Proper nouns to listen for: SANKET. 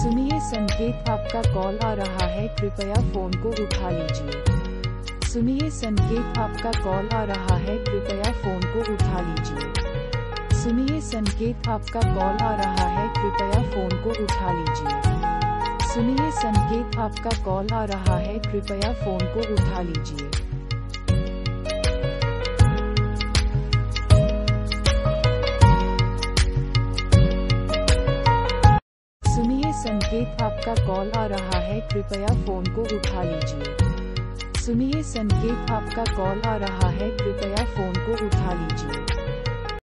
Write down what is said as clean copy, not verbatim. सुनिए, संकेत आपका कॉल आ रहा है, कृपया फोन को उठा लीजिए। सुनिए, संकेत आपका कॉल आ रहा है, कृपया फोन को उठा लीजिए। सुनिए, संकेत आपका कॉल आ रहा है, कृपया फोन को उठा लीजिए। सुनिए, संकेत आपका कॉल आ रहा है, कृपया फोन को उठा लीजिए। संकेत आपका कॉल आ रहा है, कृपया फोन को उठा लीजिए। सुनिए, संकेत आपका कॉल आ रहा है, कृपया फोन को उठा लीजिए।